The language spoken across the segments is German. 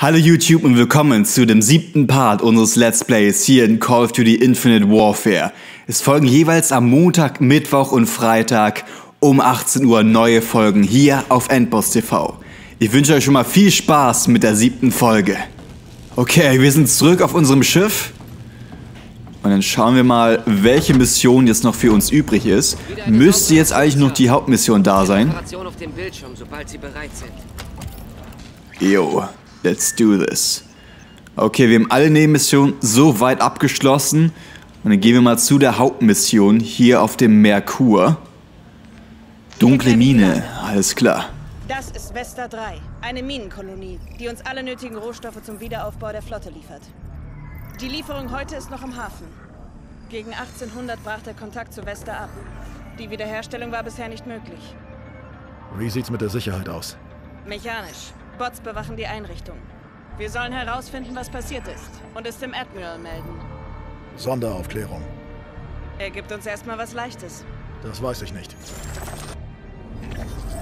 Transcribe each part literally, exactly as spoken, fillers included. Hallo YouTube und willkommen zu dem siebten Part unseres Let's Plays hier in Call of Duty Infinite Warfare. Es folgen jeweils am Montag, Mittwoch und Freitag um achtzehn Uhr neue Folgen hier auf Endboss T V. Ich wünsche euch schon mal viel Spaß mit der siebten Folge. Okay, wir sind zurück auf unserem Schiff. Und dann schauen wir mal, welche Mission jetzt noch für uns übrig ist. Müsste jetzt eigentlich noch die Hauptmission da sein. Jo. Let's do this. Okay, wir haben alle Nebenmissionen soweit abgeschlossen. Und dann gehen wir mal zu der Hauptmission hier auf dem Merkur. Dunkle Mine, alles klar. Das ist Vesta drei, eine Minenkolonie, die uns alle nötigen Rohstoffe zum Wiederaufbau der Flotte liefert. Die Lieferung heute ist noch im Hafen. Gegen achtzehnhundert brach der Kontakt zu Vesta ab. Die Wiederherstellung war bisher nicht möglich. Wie sieht's mit der Sicherheit aus? Mechanisch. Bots bewachen die Einrichtung. Wir sollen herausfinden, was passiert ist und es dem Admiral melden. Sonderaufklärung. Er gibt uns erstmal was Leichtes. Das weiß ich nicht.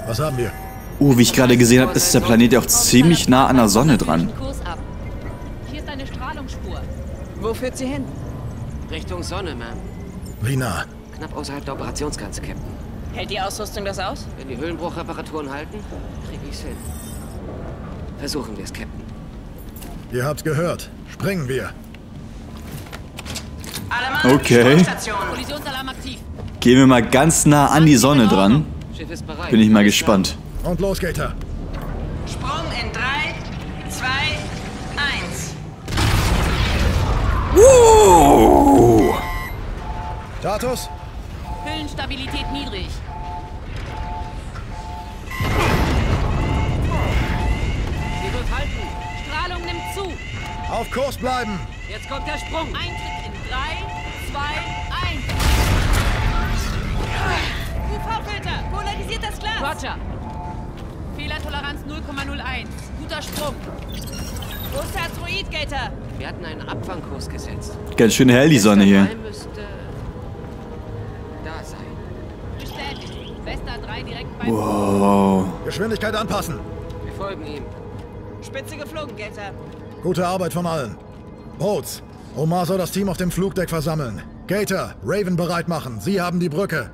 Was haben wir? Oh, wie ich gerade gesehen habe, ist der Planet ja auch ziemlich nah an der Sonne dran. Hier ist eine Strahlungsspur. Wo führt sie hin? Richtung Sonne, Ma'am. Wie nah? Knapp außerhalb der Operationsgrenze, Captain. Hält die Ausrüstung das aus? Wenn die Höhlenbruchreparaturen halten, kriege ich's hin. Versuchen wir es, Captain. Ihr habt's gehört. Springen wir. Okay. Gehen wir mal ganz nah an die Sonne dran. Bin ich mal gespannt. Und los, Gator. Sprung in drei, zwei, eins. Wow. Status? Höhlenstabilität niedrig. Strahlung nimmt zu. Auf Kurs bleiben. Jetzt kommt der Sprung. Eintritt in drei, zwei, eins. U V-Filter. Polarisiert das Glas. Roger. Fehlertoleranz null Komma null eins. Guter Sprung. Wo ist der Asteroid, Gator? Wir hatten einen Abfangkurs gesetzt. Ganz schön hell die Sonne hier. Müsste da sein. Bestätigt. Vesta drei direkt bei. Wow. Geschwindigkeit anpassen. Wir folgen ihm. Spitze geflogen, Gator. Gute Arbeit von allen. Boots, Omar soll das Team auf dem Flugdeck versammeln. Gator, Raven bereit machen. Sie haben die Brücke.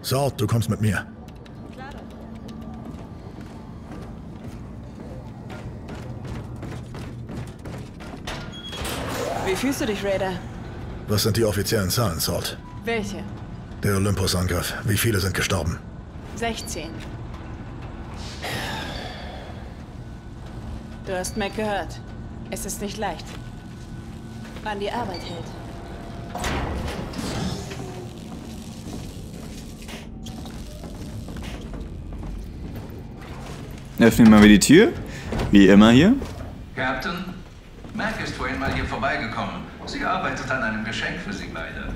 Salt, du kommst mit mir. Klar. Wie fühlst du dich, Raider? Was sind die offiziellen Zahlen, Salt? Welche? Der Olympus-Angriff. Wie viele sind gestorben? sechzehn. Du hast Mac gehört. Es ist nicht leicht. An die Arbeit hält. Öffnen wir mal die Tür. Wie immer hier. Captain, Mac ist vorhin mal hier vorbeigekommen. Sie arbeitet an einem Geschenk für Sie beide.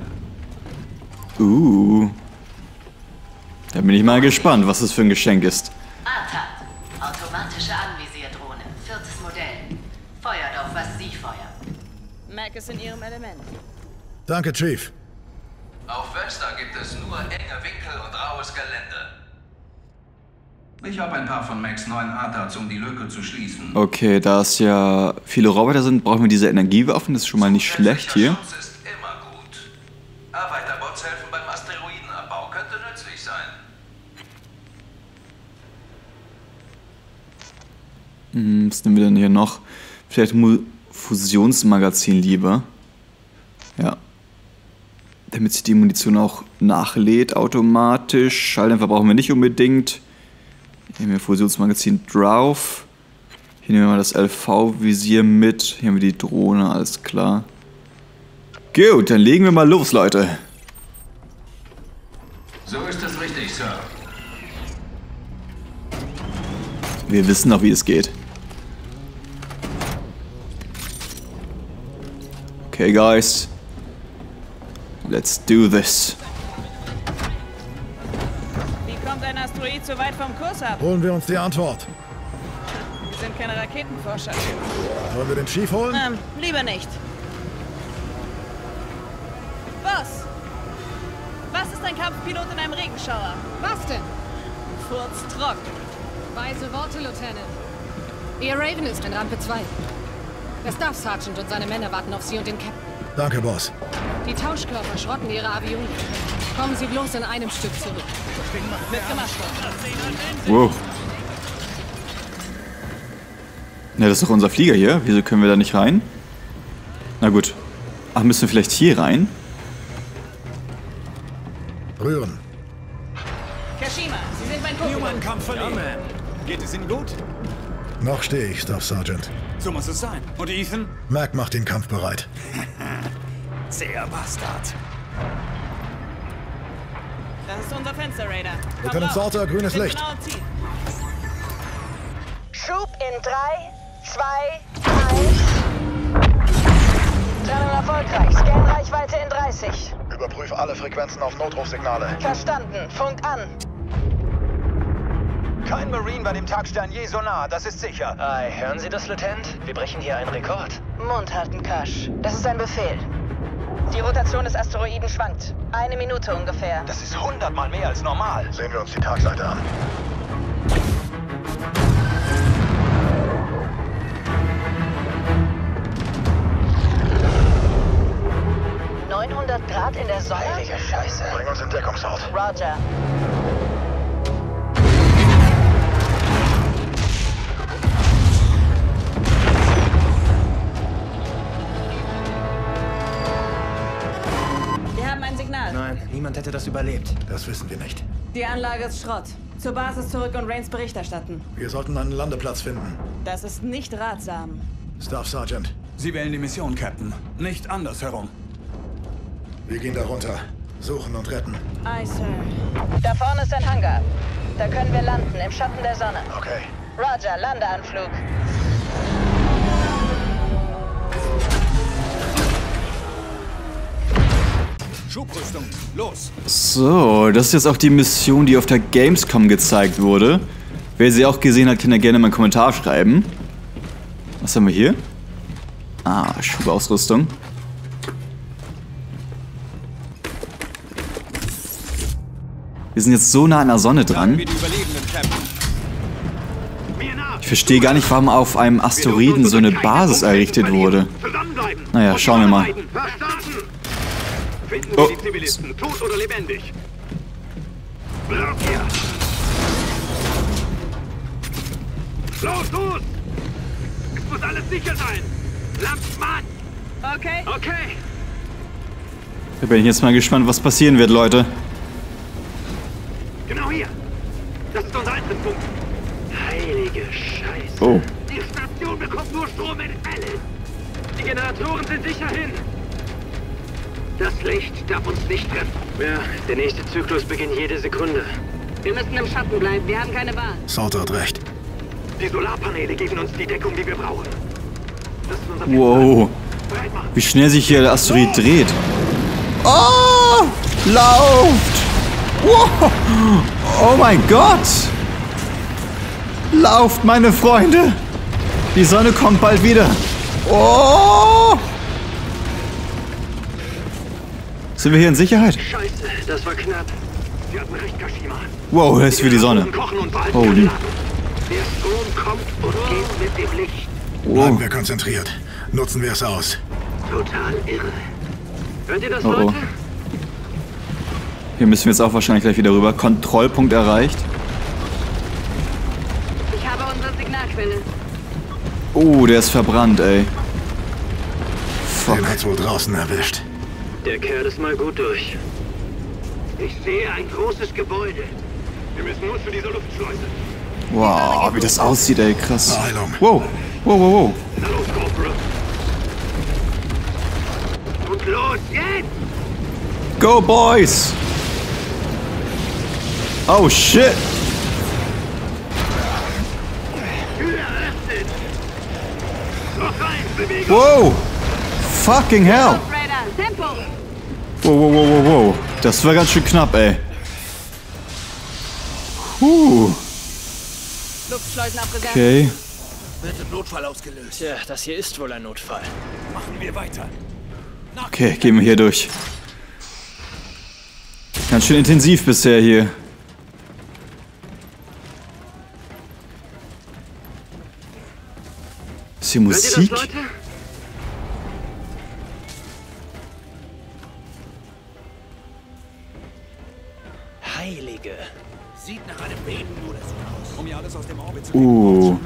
Uh. Da bin ich mal gespannt, was das für ein Geschenk ist. A T A T. Automatische Anvisierdrohne. Viertes Modell. Feuert auf, was Sie feuern. Mac ist in Ihrem Element. Danke, Chief. Auf Vesta gibt es nur enge Winkel und raues Gelände. Ich habe ein paar von Macs neuen A T A Ts, um die Lücke zu schließen. Okay, da es ja viele Roboter sind, brauchen wir diese Energiewaffen. Das ist schon mal nicht schlecht hier. Schutz ist immer gut. Arbeiterbots helfen beim Asteroidenabbau. Könnte nützlich sein. Was nehmen wir denn hier noch? Vielleicht Fusionsmagazin lieber. Ja. Damit sich die Munition auch nachlädt automatisch. Schalldämpfer brauchen wir nicht unbedingt. Hier haben wir Fusionsmagazin drauf. Hier nehmen wir mal das L V-Visier mit. Hier haben wir die Drohne, alles klar. Gut, dann legen wir mal los, Leute. So ist das richtig, Sir. Wir wissen noch, wie es geht. Okay, guys. Let's do this. Wie kommt ein Asteroid so weit vom Kurs ab? Holen wir uns die Antwort. Wir sind keine Raketenforscher. Wollen wir den Chief holen? Ähm, lieber nicht. Boss! Was ist ein Kampfpilot in einem Regenschauer? Was denn? Furztrocken. Weise Worte, Lieutenant. Ihr Raven ist in Rampe zwei. Der Staff Sergeant und seine Männer warten auf Sie und den Captain. Danke, Boss. Die Tauschkörper schrotten Ihre Avionik. Kommen Sie bloß in einem Stück zurück. Mitgemacht. Wow. Ja, das ist doch unser Flieger hier. Wieso können wir da nicht rein? Na gut. Ach, müssen wir vielleicht hier rein? Rühren. Kashima, Sie sind mein Pokémon. Kommt von Ihnen. Geht es Ihnen gut? Noch stehe ich, Staff Sergeant. So muss es sein. Und Ethan? Mac macht den Kampf bereit. Sehr Bastard. Das ist unser Fenster, Raider. Lieutenant Salter, grünes Licht. Schub in drei, zwei, eins. Trennung erfolgreich. Scanreichweite in dreißig. Überprüf alle Frequenzen auf Notrufsignale. Verstanden. Funk an. Kein Marine bei dem Tagstern je so nah, das ist sicher. Ei, hören Sie das, Lieutenant? Wir brechen hier einen Rekord. Mund halten, Kasch. Das ist ein Befehl. Die Rotation des Asteroiden schwankt. Eine Minute ungefähr. Das ist hundertmal mehr als normal. Sehen wir uns die Tagseite an. neunhundert Grad in der Sonne? Heilige Scheiße. Bring uns in Deckungshaut. Roger. Nein, niemand hätte das überlebt. Das wissen wir nicht. Die Anlage ist Schrott. Zur Basis zurück und Rains Bericht erstatten. Wir sollten einen Landeplatz finden. Das ist nicht ratsam. Staff Sergeant. Sie wählen die Mission, Captain. Nicht andersherum. Wir gehen da runter. Suchen und retten. Aye, Sir. Da vorne ist ein Hangar. Da können wir landen, im Schatten der Sonne. Okay. Roger, Landeanflug. Schubrüstung, los! So, das ist jetzt auch die Mission, die auf der Gamescom gezeigt wurde. Wer sie auch gesehen hat, kann ja gerne mal einen Kommentar schreiben. Was haben wir hier? Ah, Schubausrüstung. Wir sind jetzt so nah an der Sonne dran. Ich verstehe gar nicht, warum auf einem Asteroiden so eine Basis errichtet wurde. Naja, schauen wir mal. Finden Sie oh. die Zivilisten, tot oder lebendig. Bleib hier. Los, los! Es muss alles sicher sein. Lasst Mann! Okay. Okay. Da bin ich jetzt mal gespannt, was passieren wird, Leute. Genau hier. Das ist unser Eintrittspunkt. Heilige Scheiße. Oh. Die Station bekommt nur Strom in Allen. Die Generatoren sind sicher hin. Das Licht darf uns nicht treffen. Ja, der nächste Zyklus beginnt jede Sekunde. Wir müssen im Schatten bleiben, wir haben keine Wahl. Salter hat recht. Die Solarpaneele geben uns die Deckung, die wir brauchen. Das ist unser wow. Wie schnell sich hier der Asteroid oh. dreht. Oh! Lauft! Wow. Oh mein Gott! Lauft, meine Freunde! Die Sonne kommt bald wieder. Oh! Sind wir hier in Sicherheit? Scheiße, das war knapp. Sie hatten recht, Kashima. Wow, das ist wie die Sonne. Holy. Der Strom kommt und geht mit dem Licht. Bleiben wir konzentriert. Nutzen wir es aus. Total irre. Hört ihr das, Leute? Oh, oh. Hier müssen wir jetzt auch wahrscheinlich gleich wieder rüber. Kontrollpunkt erreicht. Ich habe unsere Signalquelle. Oh, der ist verbrannt, ey. Fuck. Den hat's wohl draußen erwischt. Der Kerl ist mal gut durch. Ich sehe ein großes Gebäude. Wir müssen nur für diese Luftschleuse. Wow, wie das aussieht, ey, krass. Heilung. Wow, wow, wow, wow. Na los, Corporal. Und los, jetzt! Go, Boys! Oh, shit! Tür eröffnet! Noch rein, Bewegung! Wow! Fucking hell! Wow, wow, wow, wow, wow. Das war ganz schön knapp, ey. Huh. Okay. Wird ein Notfall ausgelöst. Tja, das hier ist wohl ein Notfall. Machen wir weiter. Okay, gehen wir hier durch. Ganz schön intensiv bisher hier. ist die Musik? Das, Heilige. Sieht nach einem Beben oder so aus. Um ja alles aus dem Orbit zu uh.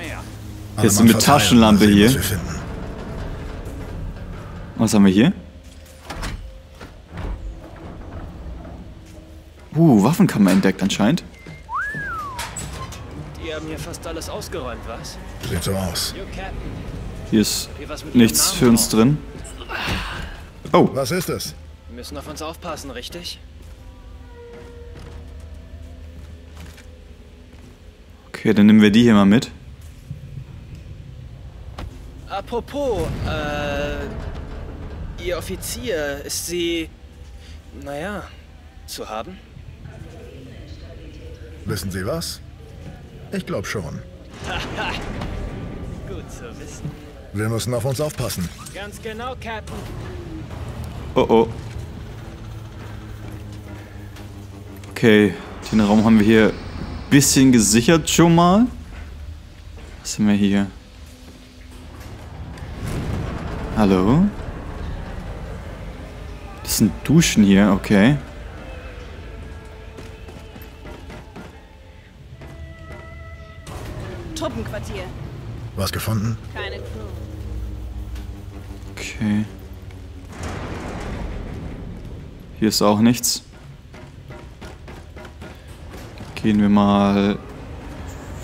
Jetzt mit Taschenlampe hier. Was, was haben wir hier? Uh, Waffenkammer entdeckt anscheinend. Die haben hier fast alles ausgeräumt, was? Sieht so aus. Hier ist nichts für uns drin. Oh. Was ist das? Wir müssen auf uns aufpassen, richtig? Okay, dann nehmen wir die hier mal mit. Apropos, äh, Ihr Offizier, ist sie, naja, zu haben? Wissen Sie was? Ich glaube schon. Gut zu wissen. Wir müssen auf uns aufpassen. Ganz genau, Captain. Oh oh. Okay, den Raum haben wir hier ein bisschen gesichert schon mal. Was haben wir hier? Hallo? Das sind Duschen hier, okay. Truppenquartier. Was gefunden? Keine Crew. Okay. Hier ist auch nichts. Gehen wir mal.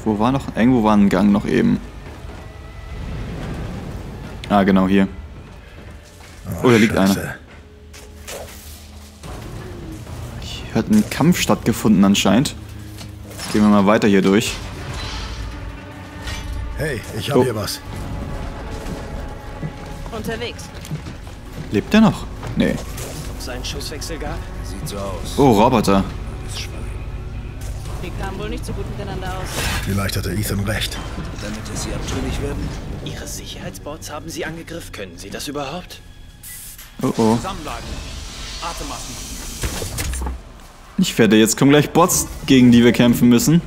Wo war noch? Irgendwo war ein Gang noch eben. Ah, genau hier. Oh, oh, da liegt Scheiße. Einer. Hier hat ein Kampf stattgefunden anscheinend. Gehen wir mal weiter hier durch. Hey, ich habe oh. hier was. Unterwegs. Lebt er noch? Nee. Ob es einen Schusswechsel gab? Sieht so aus. Oh, Roboter. Wir kamen wohl nicht so gut miteinander aus. Vielleicht hatte Ethan recht. Damit es sie abtrünnig werden? Ihre Sicherheitsbots haben sie angegriffen. Können sie das überhaupt? Oh oh. Ich werde jetzt kommen gleich Bots, gegen die wir kämpfen müssen.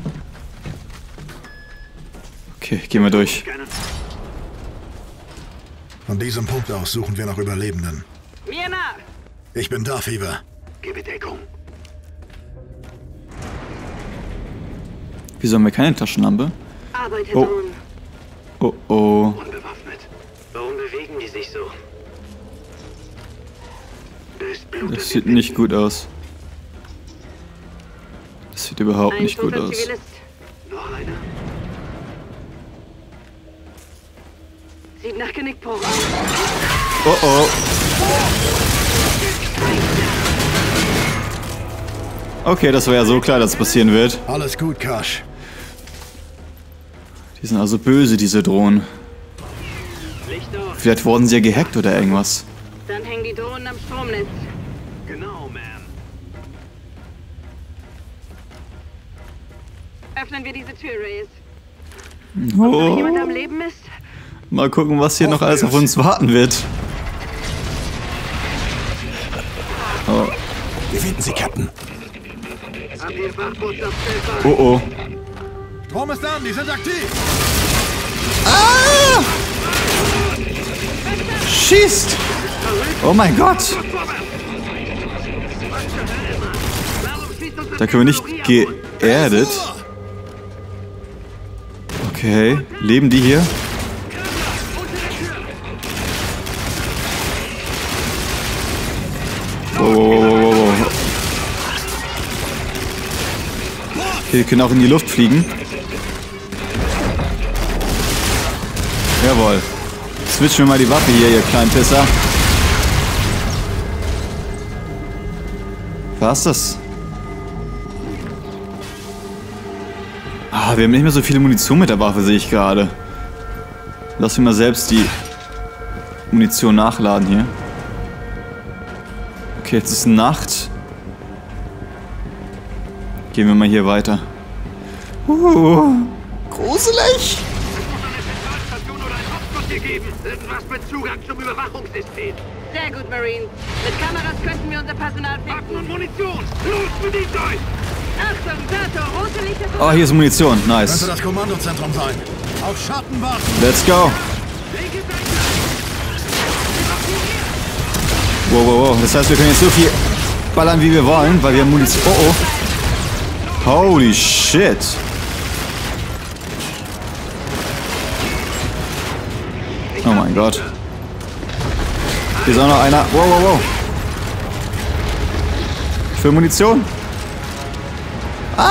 Okay, gehen wir durch. Von diesem Punkt aus suchen wir nach Überlebenden. Mir nach! Ich bin da, Fever. Gebe Deckung. Wieso haben wir keine Taschenlampe? Oh. Oh oh. Unbewaffnet. Warum bewegen die sich so? Das sieht nicht gut aus. Das sieht überhaupt nicht gut aus. Noch einer. Sieht nach Genickbruch aus. Oh oh. Okay, das war ja so klar, dass es passieren wird. Alles gut, Kash. Die sind also böse, diese Drohnen. Vielleicht wurden sie ja gehackt oder irgendwas. Dann hängen die Drohnen am Stromnetz. Genau, Ma'am. Öffnen wir diese Tür, Reyes. Oh. Ob noch jemand am Leben ist? Mal gucken, was hier oh, noch alles Mensch. auf uns warten wird. Oh. Wir finden sie, Captain. Oh oh. Strom ist an, die sind aktiv! Ah! Schießt! Oh mein Gott! Da können wir nicht geerdet. Okay, leben die hier? Oh. Hier können auch in die Luft fliegen. Jawohl. Switchen wir mal die Waffe hier, ihr kleinen Pisser. Was ist das? Ah, wir haben nicht mehr so viele Munition mit der Waffe, sehe ich gerade. Lass mir mal selbst die Munition nachladen hier. Okay, jetzt ist Nacht. Gehen wir mal hier weiter. Uh, gruselig! Irgendwas mit Zugang zum Überwachungssystem. Sehr gut, Marines. Mit Kameras könnten wir unser Personal finden. Waffen und Munition! Los, bedient euch! Achtung, Dato, rote Lichter... Oh, hier ist Munition. Nice. Könnte das Kommandozentrum sein. Auf Schatten warten. Let's go. Link Wow, wow, wow. Das heißt, wir können jetzt so viel ballern, wie wir wollen, weil wir haben Munition. Oh, oh. Holy shit. Oh mein Gott. Hier ist auch noch einer. Wow, wow, wow. Für Munition. Ah!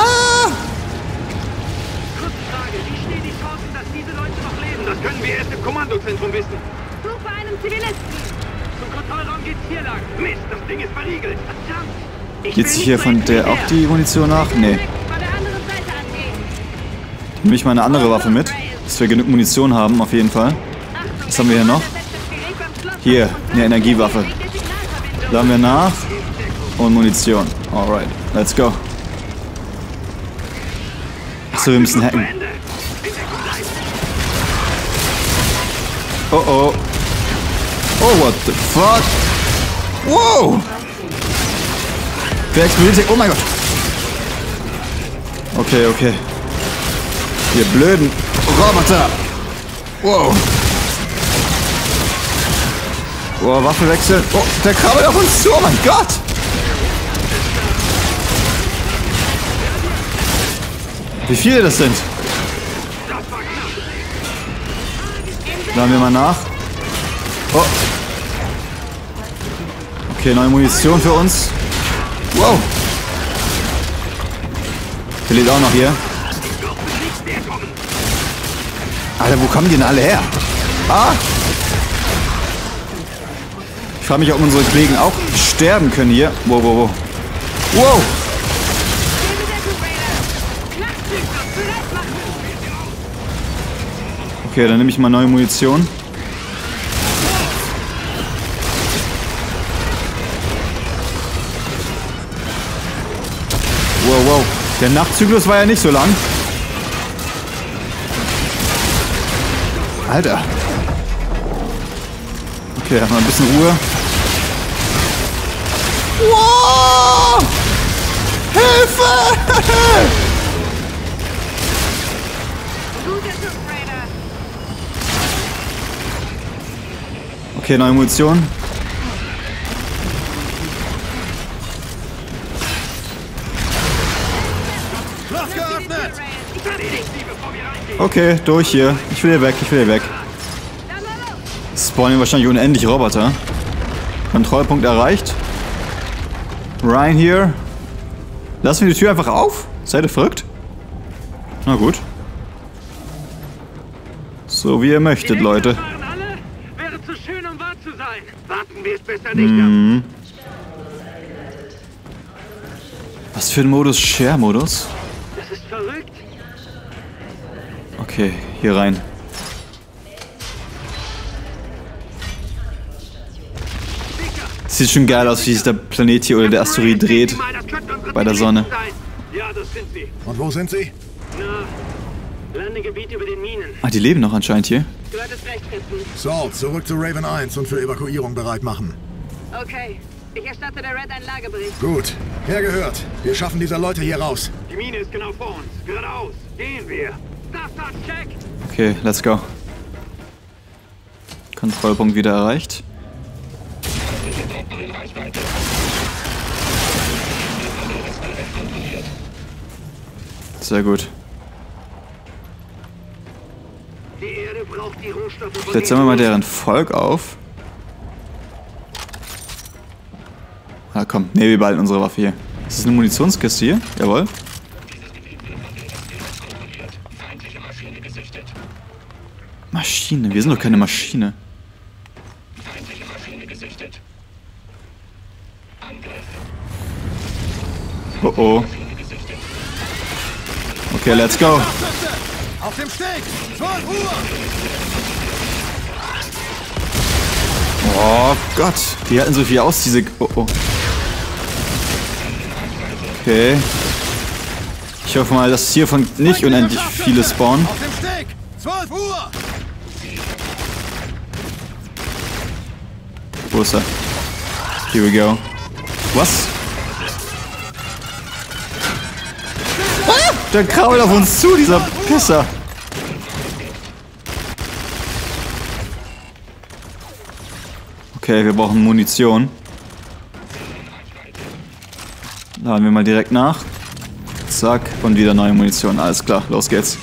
Kurze Frage, wie stehen die Chancen, dass diese Leute noch leben? Das können wir erst im Kommandozentrum wissen. Suche einen Zivilisten. Zum Kontrollraum geht's hier lang. Mist, das Ding ist verriegelt. Verdammt. Geht's hier von der auch die Munition nach? Nee. Nehme ich mal eine andere Waffe mit, dass wir genug Munition haben, auf jeden Fall. Was haben wir hier noch? Hier, eine Energiewaffe. Laden wir nach. Und Munition. Alright, let's go. Achso, wir müssen hacken. Oh oh. Oh, what the fuck? Wow! Wer explodiert? Oh mein Gott! Okay, okay. Ihr blöden Roboter! Wow! Wow, Waffe wechseln. Oh, der krabbelt auf uns zu! Oh mein Gott! Wie viele das sind? Laden wir mal nach. Oh. Okay, neue Munition für uns. Wow. Der lebt auch noch hier. Alter, wo kommen die denn alle her? Ah. Ich frage mich, ob unsere Kollegen auch sterben können hier. Wow, wow, wow. Wow. Okay, dann nehme ich mal neue Munition. Wow, wow. Der Nachtzyklus war ja nicht so lang. Alter. Okay, erstmal ein bisschen Ruhe. Wow! Hilfe! Okay, neue Munition. Okay, durch hier. Ich will hier weg, ich will hier weg. Spawnen wahrscheinlich unendlich Roboter. Kontrollpunkt erreicht. Ryan hier. Lassen wir die Tür einfach auf? Seid ihr verrückt? Na gut. So wie ihr möchtet, Leute. Hm. Was für ein Modus? Share-Modus? Das ist verrückt. Okay, hier rein. Sieht schon geil aus, wie sich der Planet hier oder der Asteroid dreht. Bei der Sonne. Ja, das sind sie. Und wo sind sie? Na, Landegebiet über den Minen. Ah, die leben noch anscheinend hier. Du hattest recht, Captain. So, zurück zu Raven eins und für Evakuierung bereit machen. Okay, ich erstatte der Red einen Lagebericht. Gut, hergehört. Wir schaffen diese Leute hier raus. Die Mine ist genau vor uns. Geradeaus. Gehen wir. Check. Okay, let's go. Kontrollpunkt wieder erreicht. Sehr gut. Jetzt sammeln wir mal deren Volk auf. Ah komm, ne, wir behalten unsere Waffe hier. Ist das eine Munitionskiste hier? Jawohl. Maschine? Wir sind doch keine Maschine. Oh oh. Okay, let's go. Auf dem Steg! zwölf Uhr! Oh Gott! Die hatten so viel aus, diese... Oh oh. Okay. Ich hoffe mal, dass hiervon nicht unendlich viele spawnen. Auf dem Steg! zwölf Uhr! Wo ist er? Here we go. Was? Ah! Der krabbelt auf uns zu, dieser Pisser! Okay, wir brauchen Munition. Laden wir mal direkt nach. Zack, und wieder neue Munition. Alles klar, los geht's.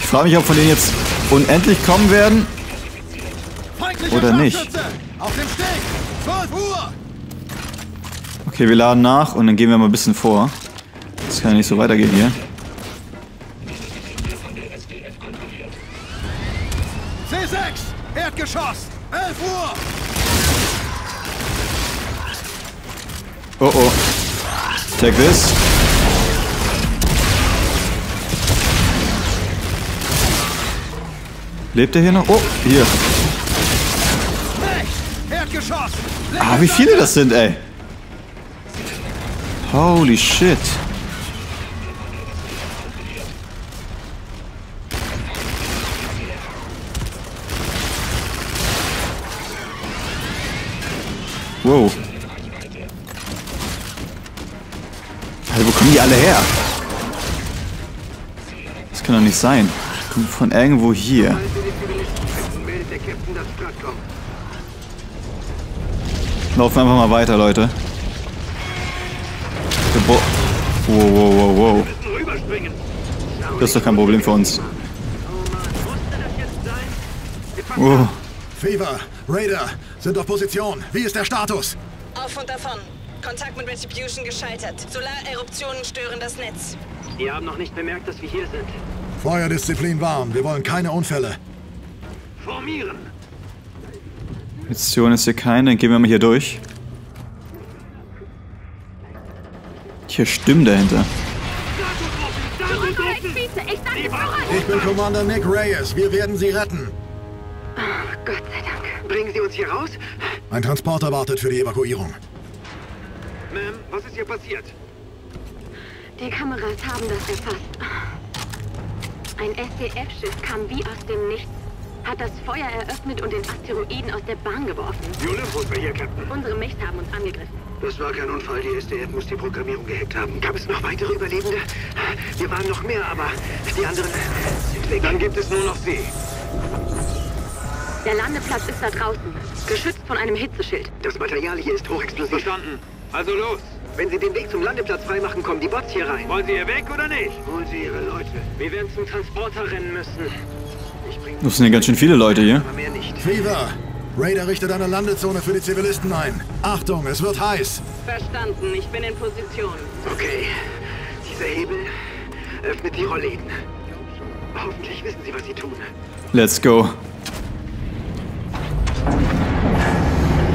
Ich frage mich, ob von denen jetzt unendlich kommen werden. Oder nicht. Okay, wir laden nach und dann gehen wir mal ein bisschen vor. Das kann ja nicht so weitergehen hier. C sechs, Erdgeschoss, elf Uhr. Oh oh. Take this. Lebt er hier noch? Oh, hier. Ah, wie viele das sind, ey. Holy shit. Wow. Also, wo kommen die alle her? Das kann doch nicht sein. Die kommen von irgendwo hier. Laufen wir einfach mal weiter, Leute. Wow, wow, wow, wow. Das ist doch kein Problem für uns. Wow. Fever, Raider, sind auf Position. Wie ist der Status? Auf und davon. Kontakt mit Retribution gescheitert. Solareruptionen stören das Netz. Die haben noch nicht bemerkt, dass wir hier sind. Feuerdisziplin warm. Wir wollen keine Unfälle. Formieren. Mission ist hier keine. Dann gehen wir mal hier durch. Hier Stimmen dahinter. Ich bin Commander Nick Reyes. Wir werden Sie retten. Gott sei Dank. Bringen Sie uns hier raus? Ein Transporter wartet für die Evakuierung. Ma'am, was ist hier passiert? Die Kameras haben das erfasst. Ein S D F-Schiff kam wie aus dem Nichts, hat das Feuer eröffnet und den Asteroiden aus der Bahn geworfen. Die Olympus war hier, Captain. Unsere Mächte haben uns angegriffen. Das war kein Unfall. Die S D F muss die Programmierung gehackt haben. Gab es noch weitere Überlebende? Wir waren noch mehr, aber die anderen sind weg. Dann gibt es nur noch Sie. Der Landeplatz ist da draußen, geschützt von einem Hitzeschild. Das Material hier ist hochexplosiv. Verstanden. Also los. Wenn Sie den Weg zum Landeplatz freimachen, kommen die Bots hier rein. Wollen Sie hier weg oder nicht? Holen Sie Ihre Leute. Wir werden zum Transporter rennen müssen. Ich bring... Das sind ja ganz schön viele Leute hier. Aber mehr nicht. Fever, Raider richtet eine Landezone für die Zivilisten ein. Achtung, es wird heiß. Verstanden, ich bin in Position. Okay, dieser Hebel öffnet die Rollläden. Hoffentlich wissen Sie, was Sie tun. Let's go.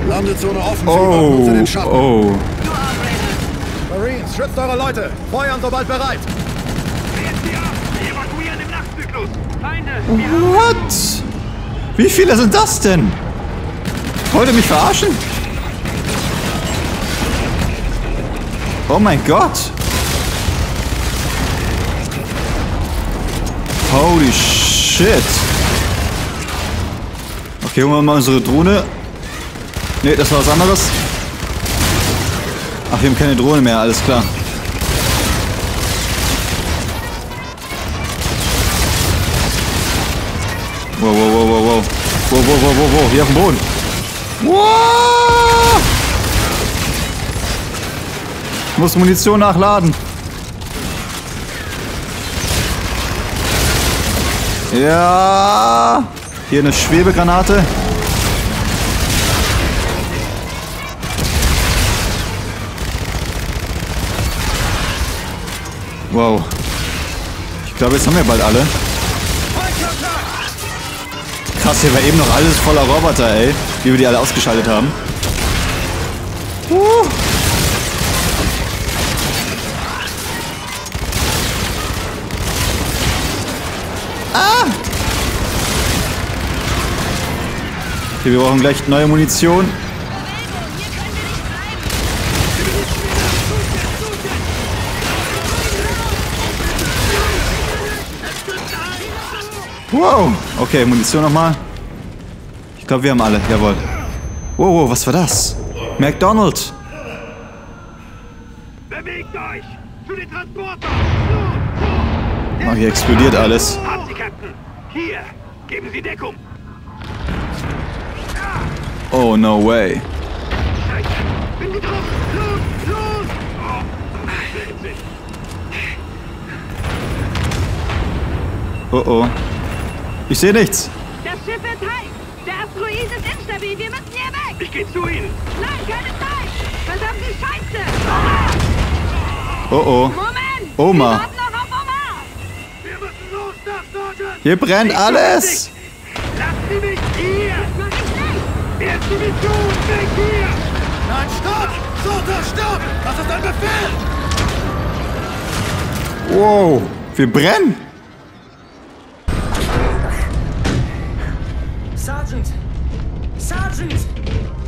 Landezone offen. Oh, den Schatten. Oh. Marines, schützt eure Leute. Feuern sobald bereit. Wir evakuieren im Nachtzyklus. Feinde. What? Wie viele sind das denn? Wollt ihr mich verarschen? Oh mein Gott. Holy shit. Okay, holen wir mal unsere Drohne. Ne, das war was anderes. Ach, wir haben keine Drohne mehr, alles klar. Wow, wow, wow, wow, wow. Wow, wow, wow, wow, wow, hier auf dem Boden. Wow! Ich muss Munition nachladen. Ja! Hier eine Schwebegranate. Wow. Ich glaube, jetzt haben wir bald alle. Krass, hier war eben noch alles voller Roboter, ey. Wie wir die alle ausgeschaltet haben. Uh. Ah! Okay, wir brauchen gleich neue Munition. Wow, okay, Munition nochmal. Ich glaube, wir haben alle, jawohl. Wow, wow, was war das? McDonald's. Bewegt euch für den Transporter. Oh, hier explodiert alles. Haben Sie, Captain. Hier, geben Sie Deckung. Oh, no way. Oh oh. Ich sehe nichts. Das Schiff ist heiß. Der Asteroid ist instabil. Wir müssen hier weg. Ich gehe zu Ihnen. Nein, keine Zeit. Was haben Sie Scheiße? Oma! Oh oh. Moment. Oma. Wir warten noch auf Oma. Wir müssen los nach Norden. Hier brennt alles. Lass sie mich hier. Erst die Mission. Weg hier. Nein, stopp. Sota, stopp. Das ist ein Befehl. Wow. Wir brennen. Sergeant! Sergeant!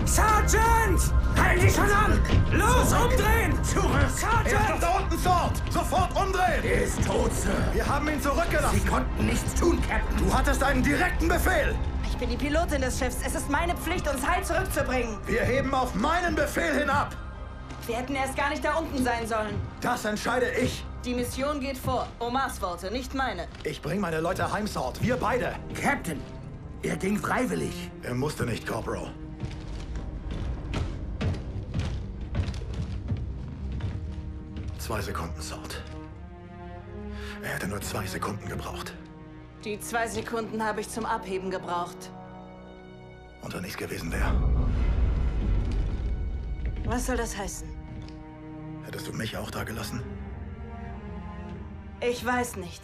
Sergeant! Halt dich schon an! Los, zurück. Umdrehen! Zurück! Sergeant! Er ist doch da unten fort! Sofort umdrehen! Er ist tot, Sir! Wir haben ihn zurückgelassen! Sie konnten nichts tun, Captain! Du hattest einen direkten Befehl! Ich bin die Pilotin des Schiffs. Es ist meine Pflicht, uns heil zurückzubringen! Wir heben auf meinen Befehl hinab! Wir hätten erst gar nicht da unten sein sollen! Das entscheide ich! Die Mission geht vor. Omas Worte, nicht meine. Ich bringe meine Leute heim, Sword. Wir beide! Captain! Er ging freiwillig. Er musste nicht, Corporal. Zwei Sekunden, Sword. Er hätte nur zwei Sekunden gebraucht. Die zwei Sekunden habe ich zum Abheben gebraucht. Und wenn nichts gewesen wäre. Was soll das heißen? Hättest du mich auch da gelassen? Ich weiß nicht.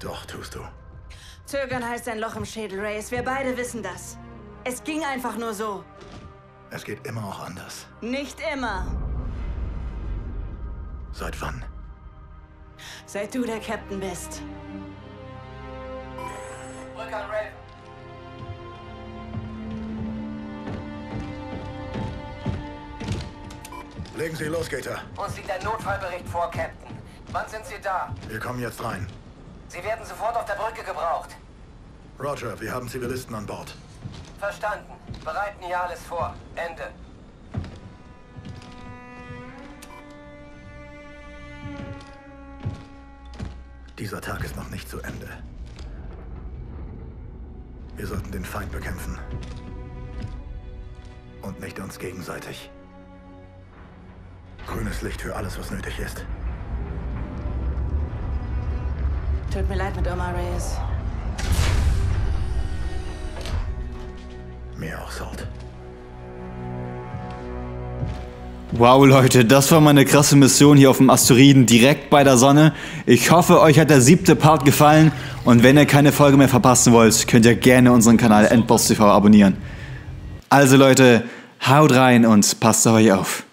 Doch, tust du. Zögern heißt ein Loch im Schädel, Reyes. Wir beide wissen das. Es ging einfach nur so. Es geht immer auch anders. Nicht immer. Seit wann? Seit du der Captain bist. Rück an Raven. Legen Sie los, Gator. Uns liegt ein Notfallbericht vor, Captain. Wann sind Sie da? Wir kommen jetzt rein. Sie werden sofort auf der Brücke gebraucht. Roger, wir haben Zivilisten an Bord. Verstanden. Bereiten hier alles vor. Ende. Dieser Tag ist noch nicht zu Ende. Wir sollten den Feind bekämpfen. Und nicht uns gegenseitig. Grünes Licht für alles, was nötig ist. Tut mir leid mit Oma, Reyes. Mir auch, Salt. Wow, Leute, das war mal eine krasse Mission hier auf dem Asteroiden, direkt bei der Sonne. Ich hoffe, euch hat der siebte Part gefallen. Und wenn ihr keine Folge mehr verpassen wollt, könnt ihr gerne unseren Kanal Endboss T V abonnieren. Also Leute, haut rein und passt auf euch auf.